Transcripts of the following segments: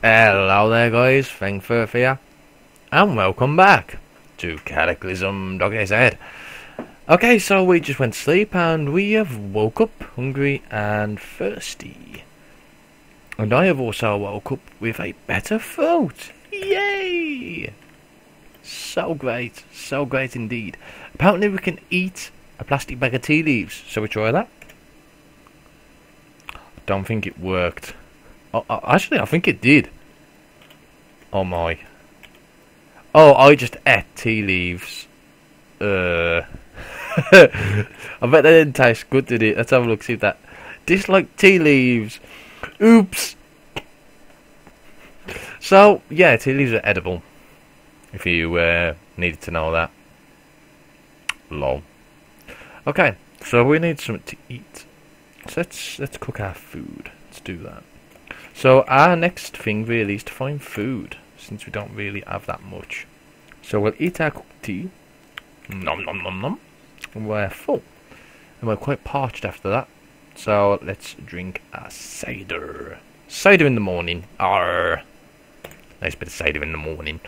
Hello there guys, Fengfurf here, and welcome back to Cataclysm, Dog Days Ahead. Okay, so we just went to sleep and we have woke up hungry and thirsty. And I have also woke up with a better throat. Yay! So great indeed. Apparently we can eat a plastic bag of tea leaves, shall we try that? I don't think it worked. Actually, I think it did. Oh my. Oh, I just ate tea leaves. I bet they didn't taste good, did it? Let's have a look, see if that. Dislike tea leaves. Oops. So, yeah, tea leaves are edible. If you needed to know that. Lol. Okay, so we need something to eat. So let's cook our food. Let's do that. So our next thing really is to find food, since we don't really have that much. So we'll eat our cooked tea, nom nom nom nom, and we're full, and we're quite parched after that. So let's drink our cider. Cider in the morning, arr! Nice bit of cider in the morning.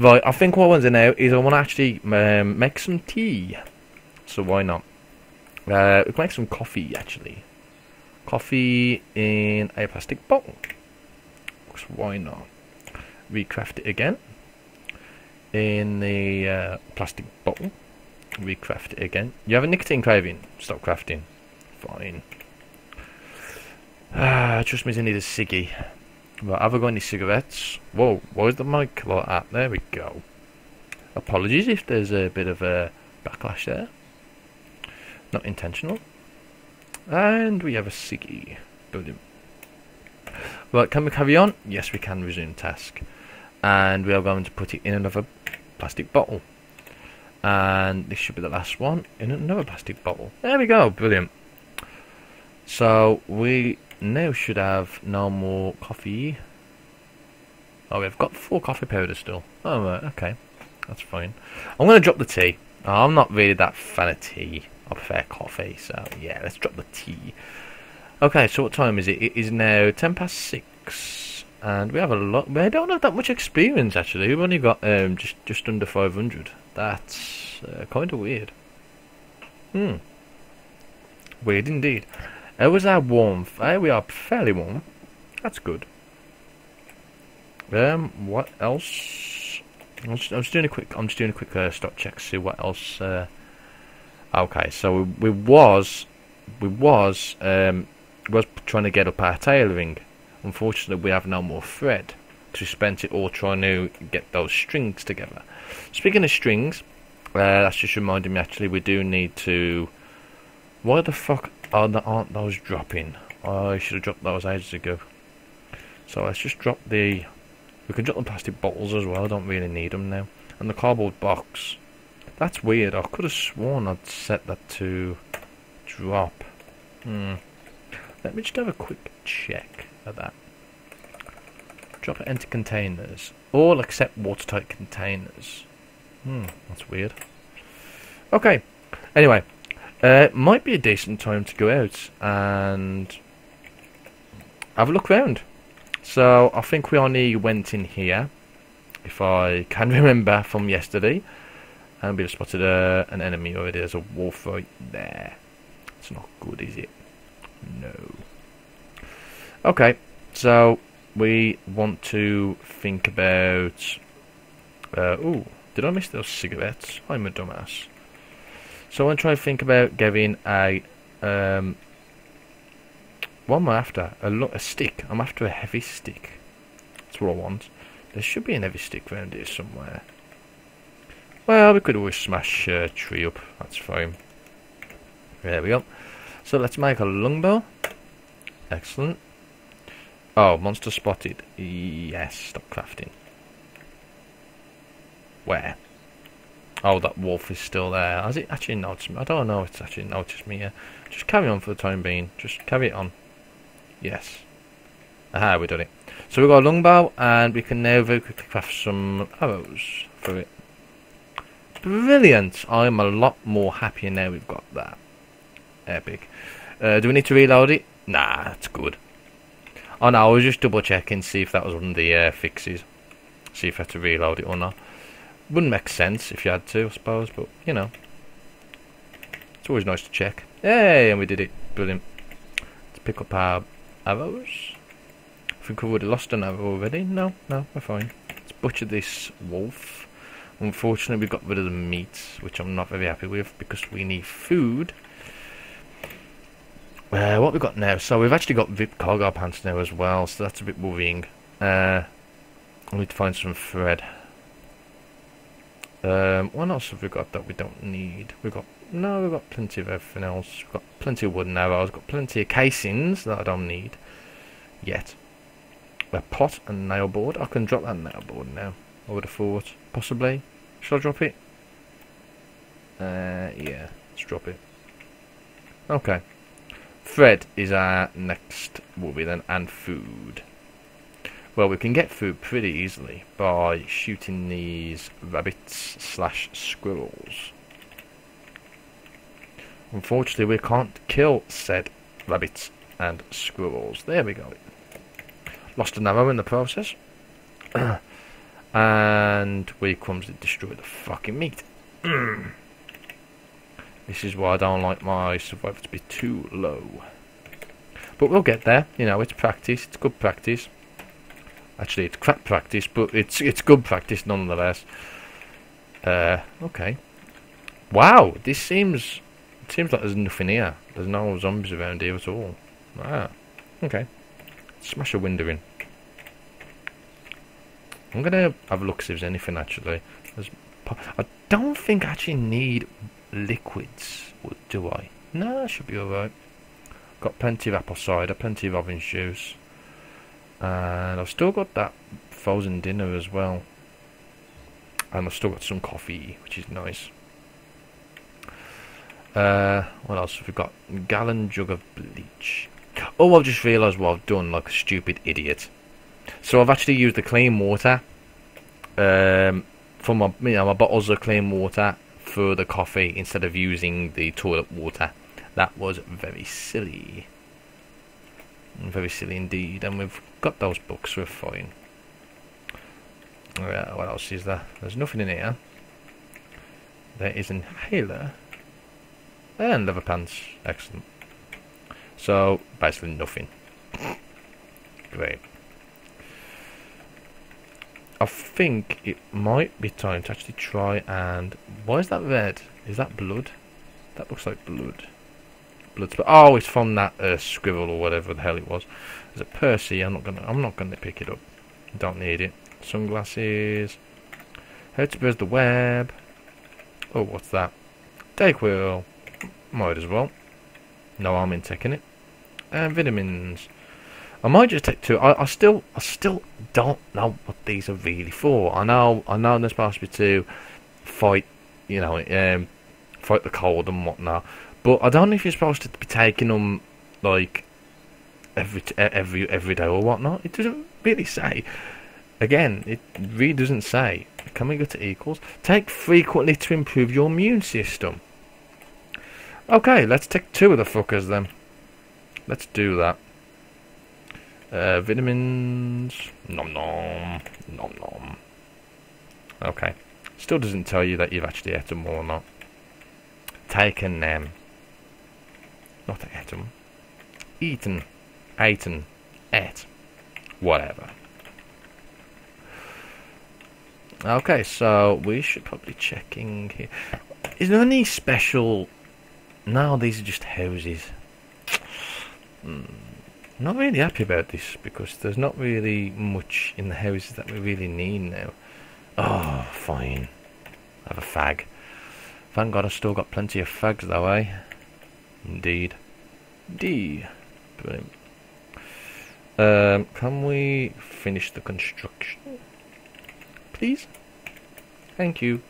Right, I think what I want to do now is I want to actually make some tea. So why not? We can make some coffee actually. Coffee in a plastic bottle. Because why not? Recraft it again. In the plastic bottle. Recraft it again. You have a nicotine craving. Stop crafting. Fine. Trust me, I need a ciggy. Right, have I got any cigarettes? Whoa, why is the mic like that? There we go. Apologies if there's a bit of a backlash there. Not intentional. And we have a ciggy. Brilliant. Right, can we carry on? Yes, we can resume task. And we are going to put it in another plastic bottle. And this should be the last one in another plastic bottle. There we go. Brilliant. So we now should have no more coffee. Oh, we've got 4 coffee powders still. Oh, right, okay. That's fine. I'm going to drop the tea. Oh, I'm not really that fan of tea. I prefer coffee, so yeah, let's drop the tea. Okay, so what time is it? It is now 10 past 6, and we have a lot. We don't have that much experience actually. We've only got just under 500. That's kind of weird. Weird indeed. How was our warmth? We are fairly warm. That's good. What else? I'm just doing a quick stock check to see what else. Okay, so we was trying to get up our tailoring. Unfortunately, we have no more thread because we spent it all trying to get those strings together. Speaking of strings, that's just reminding me. Actually, we do need to. Why the fuck aren't those dropping? I should have dropped those ages ago. So let's just drop the. We can drop the plastic bottles as well. I don't really need them now. And the cardboard box. That's weird. I could have sworn I'd set that to drop. Let me just have a quick check at that. Drop it into containers. All except watertight containers. That's weird. Okay. Anyway, it might be a decent time to go out and have a look around. So I think we only went in here, if I can remember from yesterday. And we've spotted an enemy already. There's a wolf right there. It's not good, is it? No. Okay, so we want to think about. Ooh, did I miss those cigarettes? I'm a dumbass. So I want to try and think about getting a. What am I after? A stick. I'm after a heavy stick. That's what I want. There should be an heavy stick around here somewhere. Well, we could always smash a tree up, that's fine. There we go. So let's make a longbow. Excellent. Oh, monster spotted. Yes, stop crafting. Where? Oh, that wolf is still there. Has it actually noticed me? I don't know if it's actually noticed me yet. Just carry on for the time being. Just carry it on. Yes. Aha, we done it. So we've got a longbow, and we can now very quickly craft some arrows for it. Brilliant! I'm a lot more happier now we've got that. Epic. Do we need to reload it? Nah, that's good. Oh no, I was just double checking, see if that was one of the fixes. See if I had to reload it or not. Wouldn't make sense if you had to, I suppose, but you know. It's always nice to check. Hey, and we did it. Brilliant. Let's pick up our arrows. I think we've already lost an arrow already. No, no, we're fine. Let's butcher this wolf. Unfortunately, we got rid of the meat, which I'm not very happy with because we need food. What we've got now, so we've actually got ripped cargo pants now as well, so that's a bit worrying. I need to find some thread. What else have we got that we don't need? We've got plenty of everything else. We've got plenty of wooden arrows, we've got plenty of casings that I don't need yet. A pot and nail board. I can drop that nail board now, I would have thought. Possibly. Shall I drop it? Yeah, let's drop it. Okay. Thread is our next worry then, and food. Well, we can get food pretty easily by shooting these rabbits slash squirrels. Unfortunately, we can't kill said rabbits and squirrels. There we go. Lost an arrow in the process. And we comes to destroy the fucking meat. This is why I don't like my survival to be too low. But we'll get there. You know, it's practice. It's good practice. Actually, it's crap practice, but it's good practice nonetheless. Okay. Wow, this seems... It seems like there's nothing here. There's no zombies around here at all. Ah, okay. Smash a window in. I'm gonna have a look see if there's anything actually. I don't think I actually need liquids, or do I? No, that should be alright. Got plenty of apple cider, plenty of orange juice. And I've still got that frozen dinner as well. And I've still got some coffee, which is nice. What else have we got? Gallon jug of bleach. Oh, I've just realised what I've done, like a stupid idiot. So I've actually used the clean water for my, you know, my bottles of clean water for the coffee instead of using the toilet water. That was very silly. Very silly indeed. And we've got those books, we're fine. What else is there? There's nothing in here. There is an inhaler and leather pants. Excellent. So basically nothing. Great. I think it might be time to actually try and... Why is that red? Is that blood? That looks like blood. Oh, it's from that squirrel or whatever the hell it was. There's a Percy. I'm not gonna pick it up. Don't need it. Sunglasses. How to build the web. Oh, what's that? Day quill. Might as well. No harm in taking it. And vitamins. I might just take two. I still don't know what these are really for. I know they're supposed to be to fight, you know, fight the cold and whatnot. But I don't know if you're supposed to be taking them like every day or whatnot. It doesn't really say. Again, it really doesn't say. Can we go to equals? Take frequently to improve your immune system. Okay, let's take two of the fuckers then. Let's do that. Vitamins. Nom nom. Nom nom. Okay. Still doesn't tell you that you've actually ate them or not. Taken them. Not ate them. Eaten. Aten. Ate. Whatever. Okay, so we should probably check in here. Is there any special... No, these are just houses. Not really happy about this because there's not really much in the houses that we really need now. Oh, fine. Have a fag. Thank God I've still got plenty of fags though, eh? Indeed. D. Brilliant. Can we finish the construction? Please? Thank you.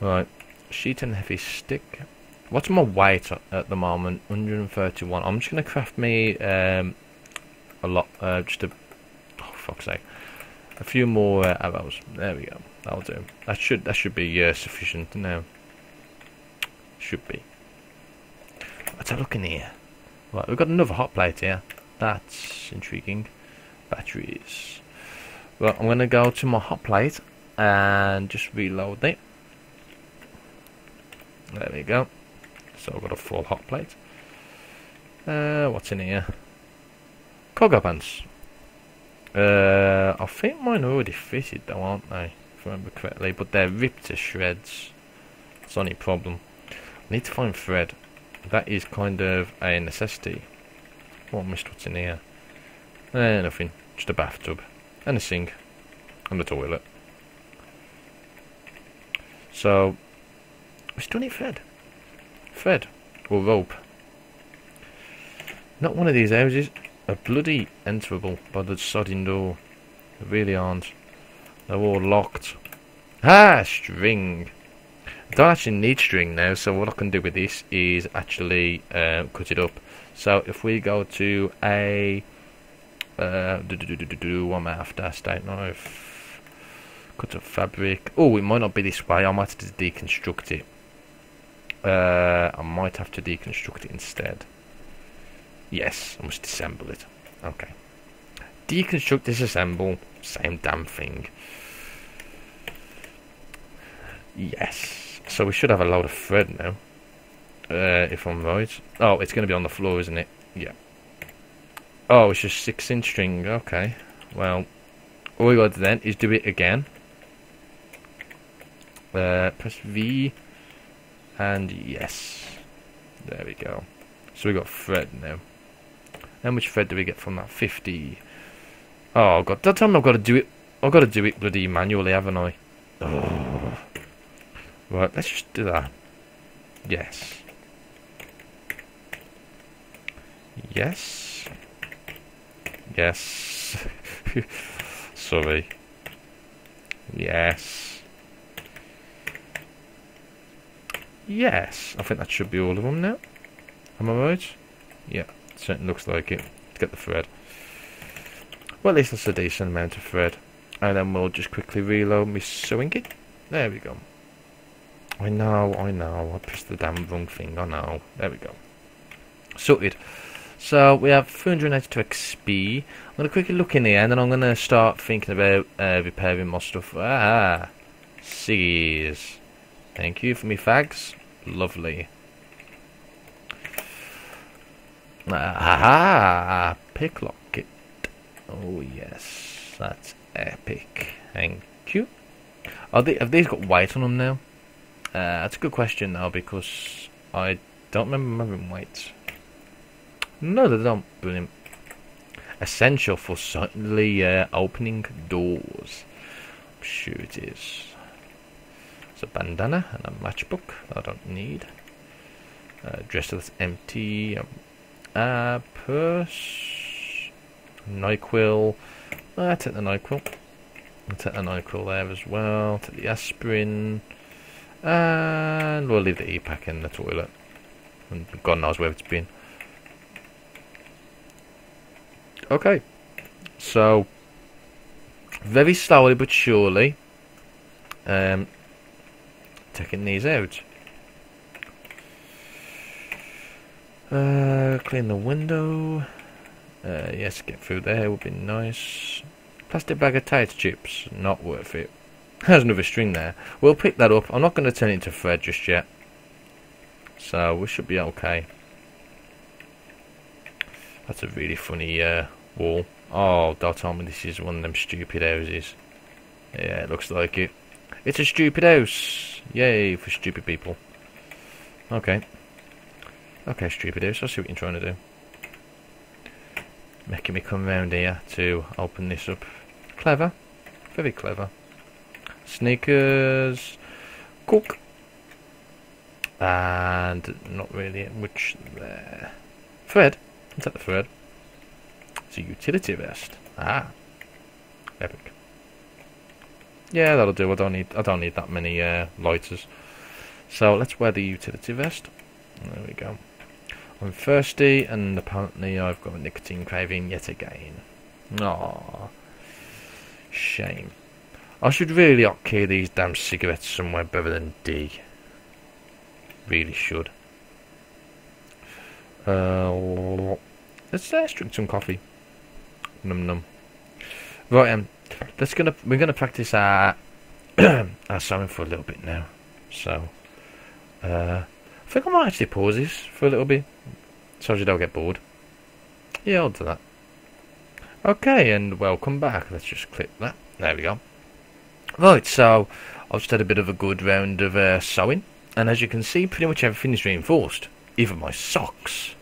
Right. Sheet and heavy stick. What's my weight at the moment? 131. I'm just going to craft me a lot, just a, oh fuck's sake, a few more arrows. There we go. That'll do. That should be sufficient now. Should be. Let's have a look in here. Right, we've got another hot plate here. That's intriguing. Batteries. Well, I'm gonna go to my hot plate and just reload it. There we go. So I've got a full hot plate. What's in here? Cargo pants. I think mine already fitted though, aren't they? If I remember correctly, but they're ripped to shreds. It's only a problem. I need to find thread. That is kind of a necessity. Oh, I missed what's in here. Nothing. Just a bathtub. And a sink. And a toilet. So, we still need thread. Thread. Or rope. Not one of these houses are bloody enterable by the sodding door. They really aren't. They're all locked. Ah! String! I don't actually need string now, so what I can do with this is actually cut it up. So if we go to a... I'm after a steak knife. Cut up fabric. Oh, it might not be this way. I might have to deconstruct it. I might have to deconstruct it instead. Yes, I must disassemble it. Okay. Deconstruct, disassemble. Same damn thing. Yes. So we should have a load of thread now. If I'm right. Oh, it's going to be on the floor, isn't it? Yeah. Oh, it's just 6-inch string. Okay. Well, all we got to then is do it again. Press V. And yes. There we go. So we got thread now. How much thread do we get from that? 50. Oh, God. That time I've got to do it. I've got to do it bloody manually, haven't I? Oh. Right, let's just do that. Yes. Yes. Yes. Sorry. Yes. Yes. I think that should be all of them now. Am I right? Yeah, certainly looks like it. Let's get the thread. Well, at least that's a decent amount of thread. And then we'll just quickly reload my sewing kit. There we go. I know. I pressed the damn wrong thing. I know. There we go. Sorted. So we have 382 XP. I'm going to quickly look in here and then I'm going to start thinking about repairing my stuff. Ah, ciggies. Thank you for me fags. Lovely. Ah, picklocket. Oh yes, that's epic. Thank you. Have these got weight on them now? That's a good question now because I don't remember having weight. No, they don't. Brilliant. Essential for certainly opening doors. I'm sure it is. It's a bandana and a matchbook that I don't need. Dresser that's empty. Purse. NyQuil. I'll take the NyQuil. I'll take the NyQuil there as well. I'll take the aspirin. And we'll leave the e-pack in the toilet. And God knows where it's been. Okay, so very slowly but surely taking these out. Clean the window. Yes, get through there would be nice. Plastic bag of tater chips, not worth it. There's another string there. We'll pick that up. I'm not going to turn it into thread just yet, so we should be okay. That's a really funny wall. Oh, don't tell me this is one of them stupid houses. Yeah, it looks like it. It's a stupid house. Yay for stupid people. Okay. Okay, stupid house. I see what you're trying to do. Making me come round here to open this up. Clever. Very clever. Sneakers. Cook. And not really much there. Thread. I'll take the thread. It's a utility vest. Ah. Epic. Yeah, that'll do. I don't need that many lighters. So let's wear the utility vest. There we go. I'm thirsty and apparently I've got a nicotine craving yet again. Aww. Shame. I should really hotkey these damn cigarettes somewhere better than D. Really should. Let's drink some coffee. Num num. Right, we're gonna practice our our salmon for a little bit now. So I think I might actually pause this for a little bit, so you don't get bored. Yeah, I'll do that. Okay, and welcome back. Let's just click that. There we go. Right, so I've just had a bit of a good round of sewing, and as you can see, pretty much everything is reinforced. Even my socks.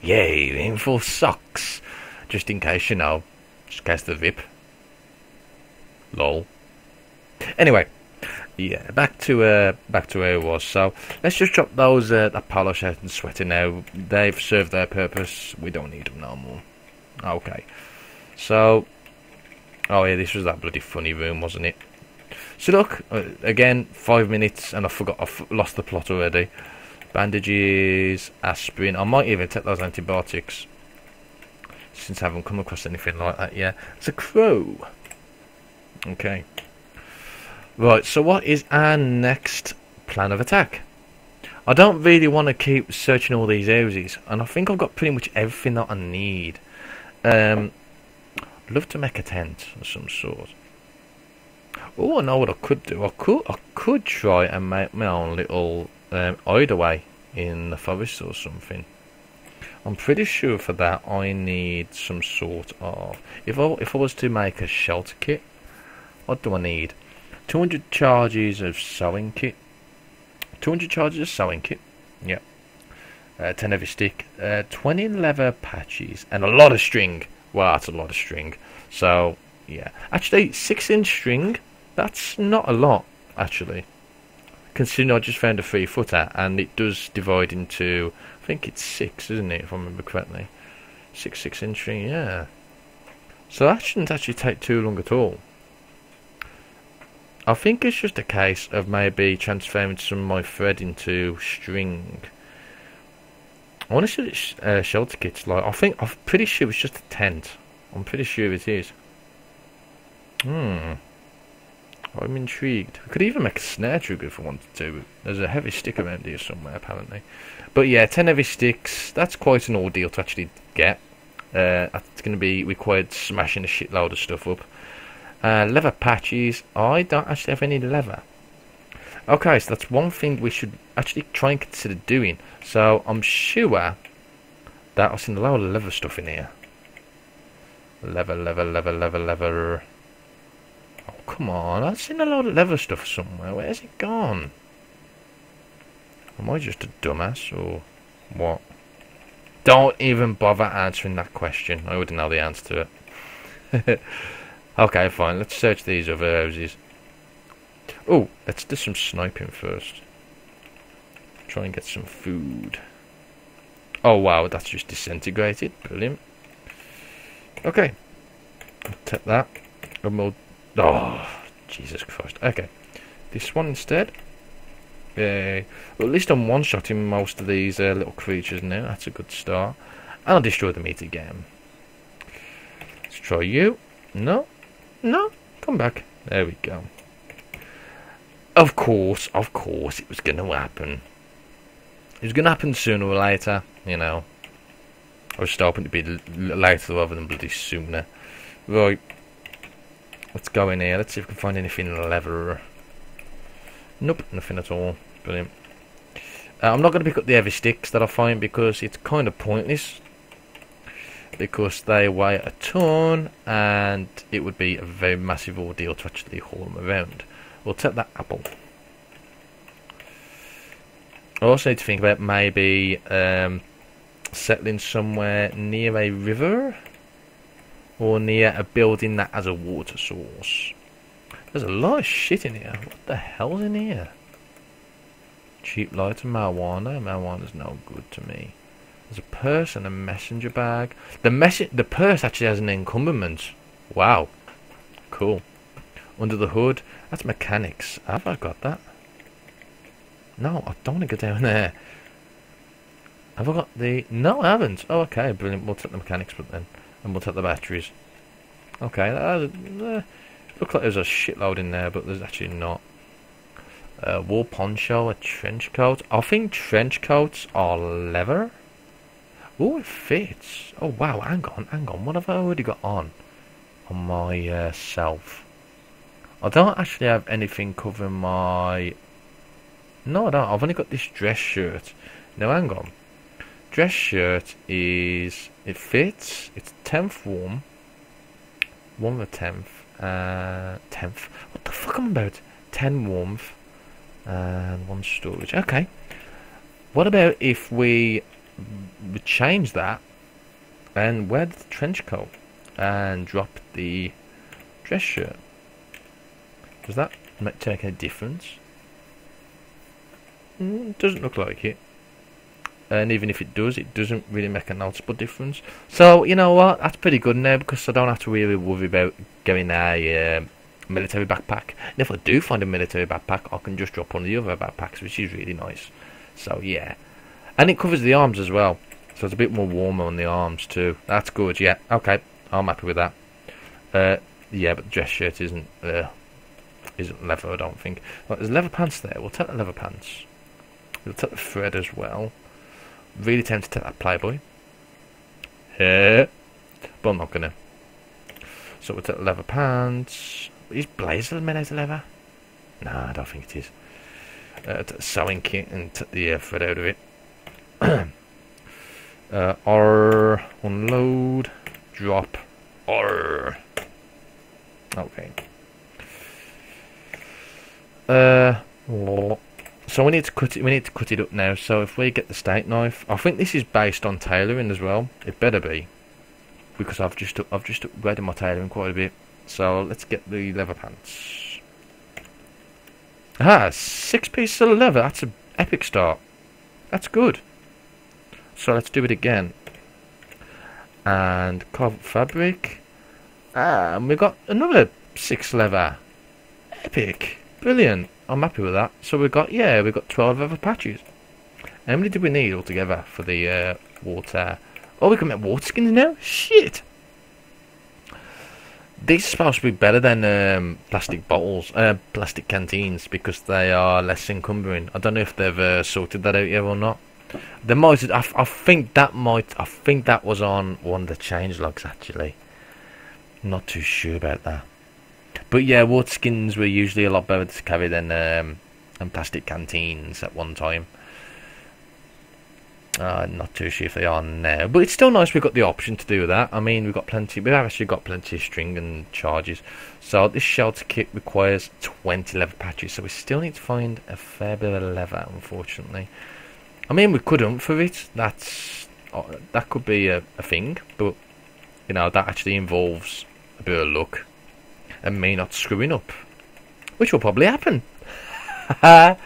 Yay, reinforced socks. Just in case, you know, just in case the rip. Lol. Anyway, yeah, back to where it was. So let's just drop those that polish out and sweater now. They've served their purpose. We don't need them no more. Okay. So, oh yeah, this was that bloody funny room, wasn't it? So look, again, 5 minutes, and I forgot. I've lost the plot already. Bandages, aspirin. I might even take those antibiotics, since I haven't come across anything like that yet. It's a crow. Okay. Right, so what is our next plan of attack? I don't really want to keep searching all these houses, and I think I've got pretty much everything that I need. I'd love to make a tent of some sort. Oh, I know what I could do. I could try and make my own little hideaway in the forest or something. I'm pretty sure for that I need some sort of... If I was to make a shelter kit, what do I need? 200 charges of sewing kit. 200 charges of sewing kit. Yep. 10 heavy stick. 20 leather patches. And a lot of string. Wow, that's a lot of string. So, yeah. Actually, 6-inch string. That's not a lot, actually. Considering I just found a 3-footer. And it does divide into... I think it's 6, isn't it? If I remember correctly. 6-inch string, yeah. So that shouldn't actually take too long at all. I think it's just a case of maybe transferring some of my thread into string. I want to see what shelter kit's like. I'm pretty sure it's just a tent. I'm pretty sure it is. Hmm. I'm intrigued. I could even make a snare trigger if I wanted to. But there's a heavy stick around here somewhere apparently. But yeah, 10 heavy sticks. That's quite an ordeal to actually get. It's going to be required smashing a shitload of stuff up. Leather patches. I don't actually have any leather. Okay, so that's one thing we should actually try and consider doing. So I'm sure that I've seen a lot of leather stuff in here. Leather. Oh, come on. I've seen a lot of leather stuff somewhere. Where's it gone? Am I just a dumbass or what? Don't even bother answering that question. I already know the answer to it. Okay, fine. Let's search these other houses. Oh, let's do some sniping first. Try and get some food. Oh, wow. That's just disintegrated. Brilliant. Okay. I'll take that. And we'll... Oh, Jesus Christ. Okay. This one instead. Yay. Well, at least I'm one-shotting most of these little creatures now. That's a good start. And I'll destroy the meat again. Let's try you. No. No, come back. There we go. Of course, it was going to happen. It was going to happen sooner or later, you know. I was just hoping to be later rather than bloody sooner. Right. Let's go in here. Let's see if we can find anything leather. Nope, nothing at all. Brilliant. I'm not going to pick up the heavy sticks that I find because it's kind of pointless. Because they weigh a ton, and it would be a very massive ordeal to actually haul them around. We'll take that apple. I also need to think about maybe settling somewhere near a river or near a building that has a water source. There's a lot of shit in here. What the hell's in here? Cheap lighter, marijuana. Marijuana's no good to me. There's a purse and a messenger bag. The purse actually has an encumbrance. Wow. Cool. Under the hood. That's mechanics. Have I got that? No, I don't want to go down there. Have I got the... No, I haven't. Oh, okay. Brilliant. We'll take the mechanics, but then... And we'll take the batteries. Okay. Looks like there's a shitload in there, but there's actually not. Wool poncho, a trench coat. I think trench coats are leather. Oh, it fits. Oh, wow. Hang on, hang on. What have I already got on? On my self. I don't actually have anything covering my... No, I don't. I've only got this dress shirt. Now, hang on. Dress shirt is... It fits. It's 10th warm. 1/10. 10th. What the fuck am I about? 10 warmth. And 1 storage. Okay. What about if we... We change that and wear the trench coat and drop the dress shirt. Does that make any difference? Doesn't look like it. And even if it does, it doesn't really make a noticeable difference. So you know what? That's pretty good now because I don't have to really worry about getting a military backpack. And if I do find a military backpack, I can just drop one of the other backpacks, which is really nice. So yeah. And it covers the arms as well, so it's a bit more warmer on the arms too. That's good, yeah. Okay, I'm happy with that. Yeah, but the dress shirt isn't leather, I don't think. Right, there's leather pants there. We'll take the leather pants. We'll take the thread as well. Really tempted to take that Playboy. But I'm not gonna. So we'll take the leather pants. Is blazer made out of leather? No, I don't think it is. Take the sewing kit and take the thread out of it. R unload, drop R. Okay. So we need to cut it. We need to cut it up now. So if we get the steak knife, I think this is based on tailoring as well. It better be, because I've just upgraded my tailoring quite a bit. So let's get the leather pants. Ah, 6 pieces of leather. That's an epic start. That's good. So let's do it again. And carve up fabric. And we've got another 6 leather. Epic. Brilliant. I'm happy with that. So we've got, yeah, we've got 12 leather patches. How many do we need altogether for the water? Oh, we can make water skins now? Shit. These are supposed to be better than plastic bottles, plastic canteens, because they are less encumbering. I don't know if they've sorted that out yet or not. They might. I think that might. I think that was on one of the change logs actually. Not too sure about that. But yeah, water skins were usually a lot better to carry than plastic canteens at one time. Not too sure if they are now, but it's still nice we've got the option to do that. I mean, we've got plenty. We've actually got plenty of string and charges. So this shelter kit requires 20 leather patches, so we still need to find a fair bit of leather, unfortunately. I mean, we could hunt for it. That could be a thing, but you know that actually involves a bit of luck and me not screwing up, which will probably happen. Right.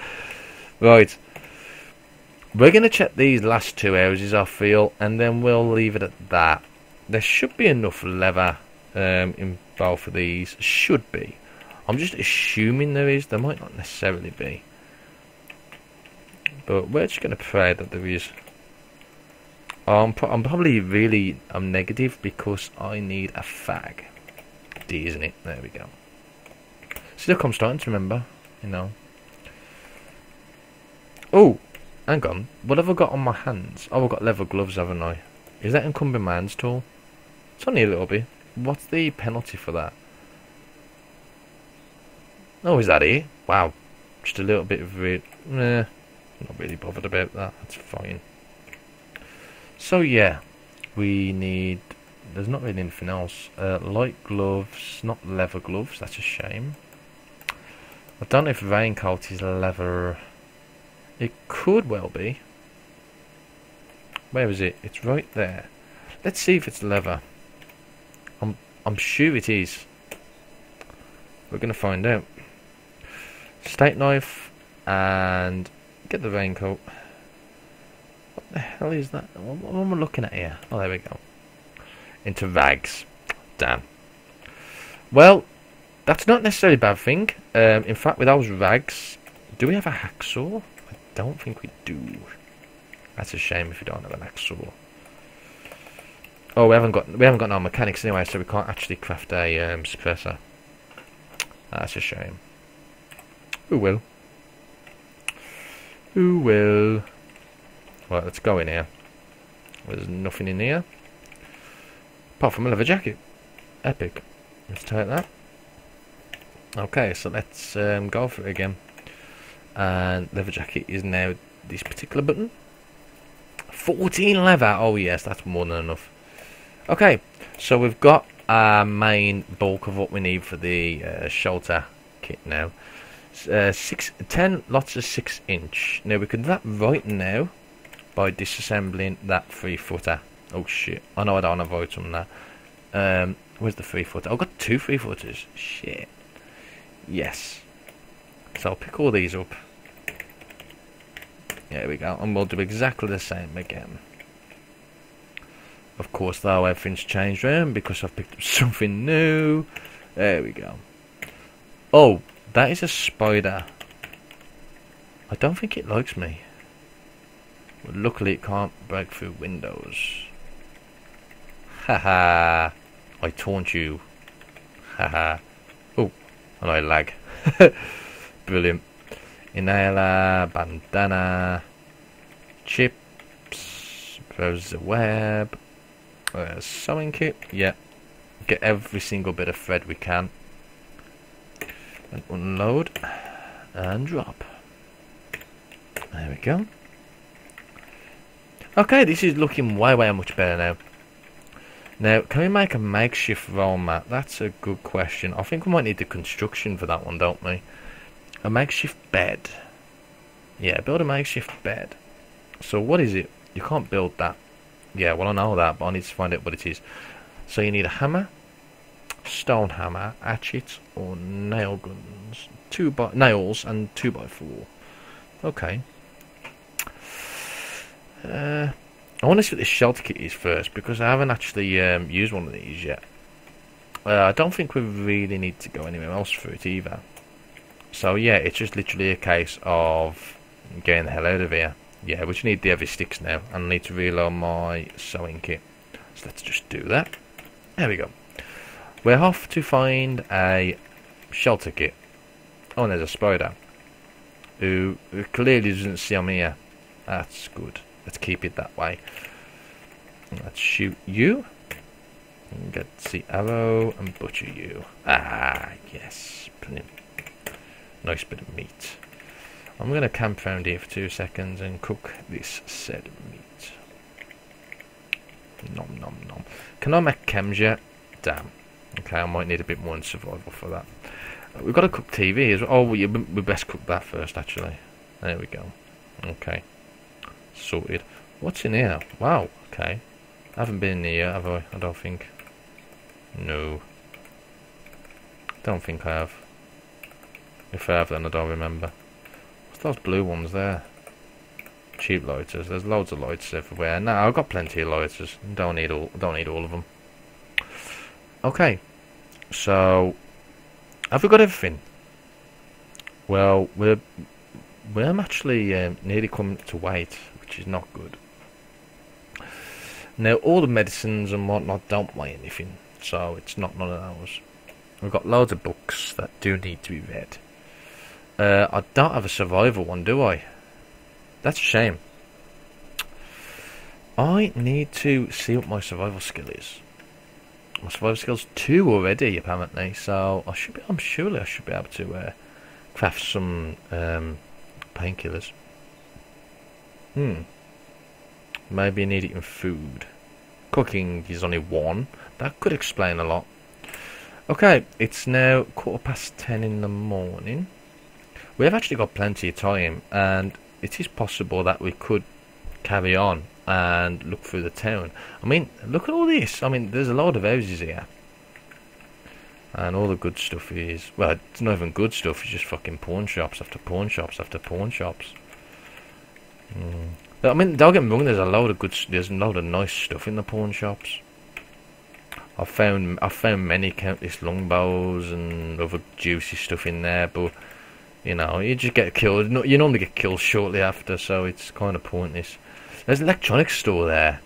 We're going to check these last 2 houses, I feel, and then we'll leave it at that. There should be enough leather in both of these. Should be. I'm just assuming there is. There might not necessarily be. But we're just going to pray that there is. I'm negative because I need a fag. D, isn't it? There we go. See, look, I'm starting to remember, you know. Oh! Hang on, what have I got on my hands? Oh, I've got leather gloves, haven't I? Is that encumbering my hands at all? It's only a little bit. What's the penalty for that? Oh, is that it? Wow. Just a little bit of it. Nah, not really bothered about that. That's fine. So, yeah. We need... There's not really anything else. Light gloves, not leather gloves. That's a shame. I don't know if raincoat is leather... It could well be. Where is it? It's right there. Let's see if it's leather. I'm sure it is. We're gonna find out. Steak knife and get the raincoat. What the hell is that? What am I looking at here? Oh, there we go. Into rags. Damn. Well, that's not necessarily a bad thing. In fact, with those rags, do we have a hacksaw? Don't think we do. That's a shame if we don't have an axle. Oh, we haven't got no mechanics anyway, so we can't actually craft a suppressor. That's a shame. Who will? Who will? Right, let's go in here. There's nothing in here. Apart from a leather jacket. Epic. Let's take that. Okay, so let's go for it again. And leather jacket is now this particular button. 14 leather. Oh yes, that's more than enough. Okay, so we've got our main bulk of what we need for the shelter kit now. 10 lots of 6-inch. Now we can do that right now by disassembling that 3-footer. Oh shit! I know I don't have items on that. Where's the 3-footer? I've got two 3-footers. Shit. Yes. So I'll pick all these up. There we go, and we'll do exactly the same again. Of course, though, everything's changed around because I've picked up something new. There we go. Oh, that is a spider. I don't think it likes me. But luckily, it can't break through windows. Haha. I taunt you. Haha. Oh, and I lag. Brilliant. Inhaler, bandana, chips, rose web, sewing kit. Yeah, get every single bit of thread we can. And unload and drop. There we go. Okay, this is looking way, way much better now. Now, can we make a makeshift roll mat? That's a good question. I think we might need the construction for that one, don't we? A makeshift bed. Yeah, build a makeshift bed. So what is it? You can't build that. Yeah, well I know that, but I need to find out what it is. So you need a hammer, stone hammer, hatchet, or nail guns. Nails and 2x4. Okay. I want to see what this shelter kit is first, because I haven't actually used one of these yet. I don't think we really need to go anywhere else for it either. So yeah, it's just literally a case of getting the hell out of here. Yeah, we just need the heavy sticks now, and I need to reload my sewing kit. So let's just do that. There we go. We're off to find a shelter kit. Oh, and there's a spider. Who clearly doesn't see I'm here. That's good. Let's keep it that way. Let's shoot you. And get the arrow and butcher you. Ah, yes. Brilliant. Nice bit of meat. I'm going to camp around here for 2 seconds and cook this said meat. Nom nom nom. Can I make chems yet? Damn. Okay, I might need a bit more in survival for that. We've got to cook TV as well. Oh, we best cook that first, actually. There we go. Okay. Sorted. What's in here? Wow, okay. I haven't been in here, have I? I don't think. No. Don't think I have. If I have, then I don't remember. What's those blue ones there? Cheap lighters. There's loads of lighters everywhere. No, I've got plenty of lighters. Don't need all of them. Okay. So, have we got everything? Well, we're actually nearly coming to weight, which is not good. Now, all the medicines and whatnot don't weigh anything, so it's not none of those. We've got loads of books that do need to be read. I don't have a survival one, do I? That's a shame. I need to see what my survival skill is. My survival skill's 2 already, apparently, so I should be. I'm surely I should be able to craft some painkillers. Maybe I need eating food. Cooking is only 1. That could explain a lot. Okay, it's now 10:15 in the morning. We have actually got plenty of time, and it is possible that we could carry on and look through the town. I mean, look at all this. I mean, there's a lot of houses here. And all the good stuff is... well, it's not even good stuff. It's just fucking pawn shops after pawn shops after pawn shops. I mean, don't get me wrong, there's a load of good... there's a load of nice stuff in the pawn shops. I've found many countless longbows and other juicy stuff in there, but... you know, you just get killed. You normally get killed shortly after, so it's kind of pointless. There's an electronics store there,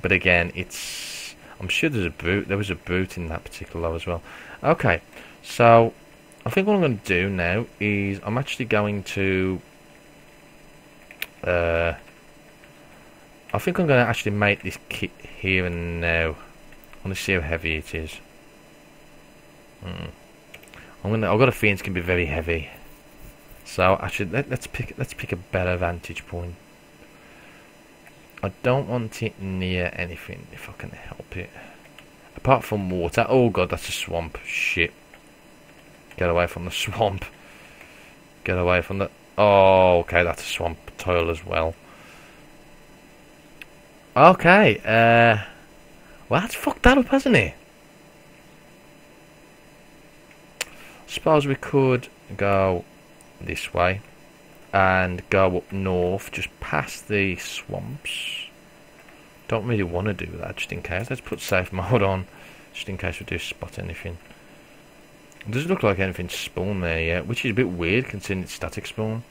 but again, it's... I'm sure there's a brute. There was a brute in that particular level as well. Okay, so I think what I'm going to do now is I'm actually going to I think I'm going to actually make this kit here and now. I want to see how heavy it is. I've got a feeling it's going to be very heavy. So actually, let's pick a better vantage point. I don't want it near anything if I can help it. Apart from water. Oh god, that's a swamp. Shit. Get away from the swamp. Get away from the... Oh, okay, that's a swamp tile as well. Okay, well, that's fucked that up, hasn't it? Suppose we could go this way and go up north, just past the swamps. Don't really want to do that, just in case. Let's put safe mode on, just in case we do spot anything. It doesn't look like anything's spawned there yet, which is a bit weird considering it's static spawn.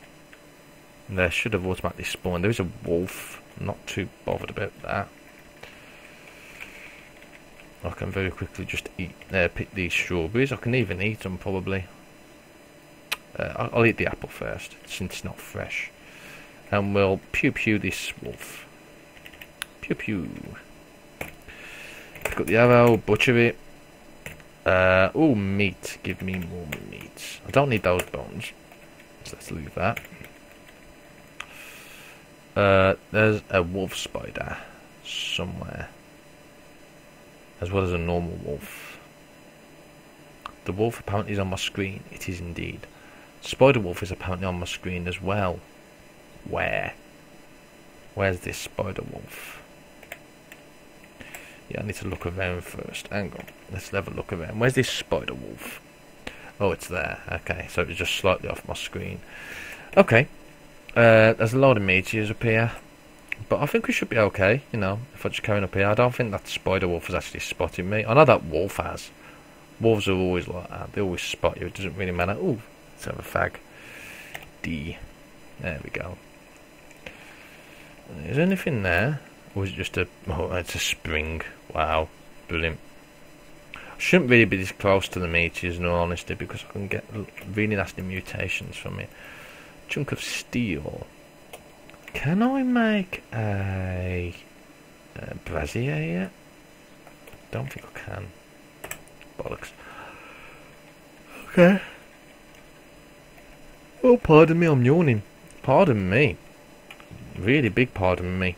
There should have automatically spawned. There is a wolf. Not too bothered about that. I can very quickly just eat, pick these strawberries. I can even eat them probably. I'll eat the apple first, since it's not fresh. And we'll pew pew this wolf. Pew pew. Pick up the arrow, butcher it. Oh, meat. Give me more meat. I don't need those bones. So let's leave that. There's a wolf spider somewhere. As well as a normal wolf. The wolf apparently is on my screen. It is indeed. Spider wolf is apparently on my screen as well. Where? Where's this spider wolf? Yeah, I need to look around first. Hang on. Let's have a look around. Where's this spider wolf? Oh, it's there. Okay, so it was just slightly off my screen. Okay. There's a load of meteors up here. But I think we should be okay, you know, if I just carry on up here. I don't think that spider wolf has actually spotted me. I know that wolf has. Wolves are always like that. They always spot you. It doesn't really matter. Ooh, let's have a fag. D. There we go. Is there anything there? Or is it just a... Oh, it's a spring. Wow. Brilliant. I shouldn't really be this close to the meteors, in all honesty, because I can get really nasty mutations from it. Chunk of steel. Can I make a brazier yet? Don't think I can. Bollocks. Okay. Oh, pardon me, I'm yawning. Pardon me. Really big pardon me.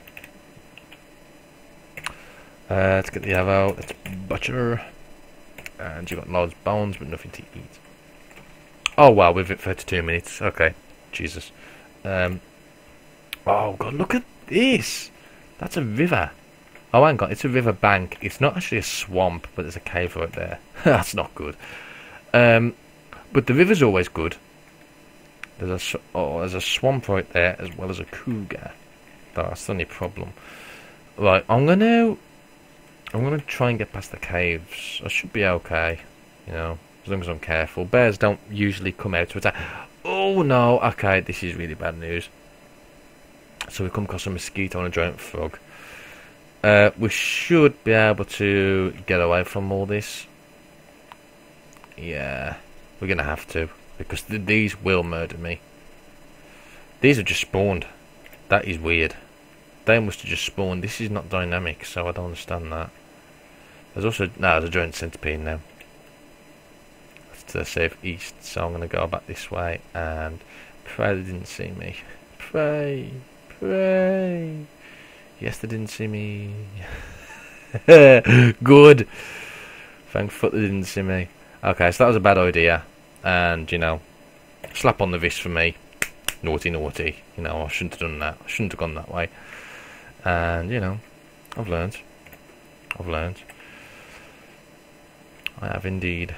Let's get the arrow. Let's butcher. And you've got loads of bones, but nothing to eat. Oh, wow, we've hit 32 minutes. Okay. Jesus. Oh god, look at this! That's a river. Oh hang on, it's a river bank. It's not actually a swamp, but there's a cave right there. That's not good. But the river's always good. There's a, oh, there's a swamp right there, as well as a cougar. That's the only problem. Right, I'm gonna try and get past the caves. I should be okay, you know, as long as I'm careful. Bears don't usually come out to attack. Oh no, okay, this is really bad news. So we come across a mosquito and a giant frog. We should be able to get away from all this. Yeah, we're going to have to. Because these will murder me. These have just spawned. That is weird. They must have just spawned. This is not dynamic, so I don't understand that. There's also... No, there's a giant centipede now. To the safe east, so I'm going to go back this way and pray they didn't see me. Pray, pray. Yes, they didn't see me. Good. Thank fuck they didn't see me. Okay, so that was a bad idea, and you know, slap on the wrist for me. Naughty, naughty. You know, I shouldn't have done that. I shouldn't have gone that way. And you know, I've learned. I've learned. I have indeed.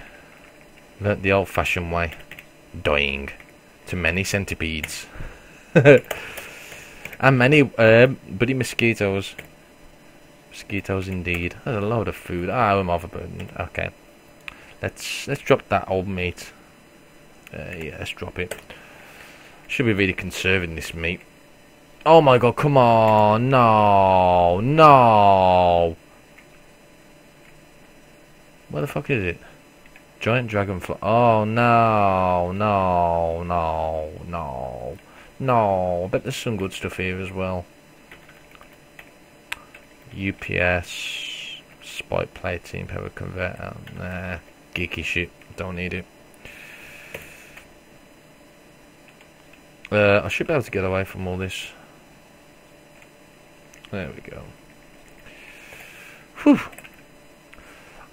Learnt the old-fashioned way, dying to many centipedes and many bloody mosquitoes. Mosquitoes indeed. There's a load of food. Ah, I'm overburdened. Okay, let's drop that old meat. Yeah, let's drop it. Should be really conserving this meat. Oh my god! Come on! No! No! Where the fuck is it? Giant dragonfly. Oh no, no, no, no, no. I bet there's some good stuff here as well. UPS, spike plate, team power converter. Nah, geeky shit, don't need it. I should be able to get away from all this. There we go. Whew.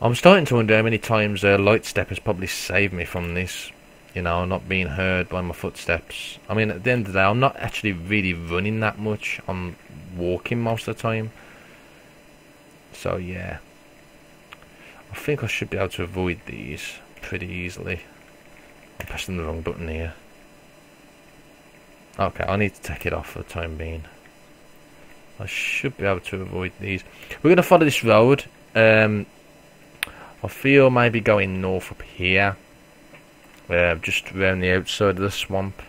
I'm starting to wonder how many times Lightstep has probably saved me from this. You know, not being heard by my footsteps. I mean, at the end of the day, I'm not actually really running that much. I'm walking most of the time. So, yeah. I think I should be able to avoid these pretty easily. I'm pressing the wrong button here. Okay, I need to take it off for the time being. I should be able to avoid these. We're going to follow this road. I feel maybe going north up here. Just around the outside of the swamp.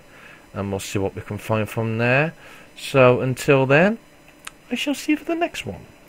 And we'll see what we can find from there. So until then, I shall see you for the next one.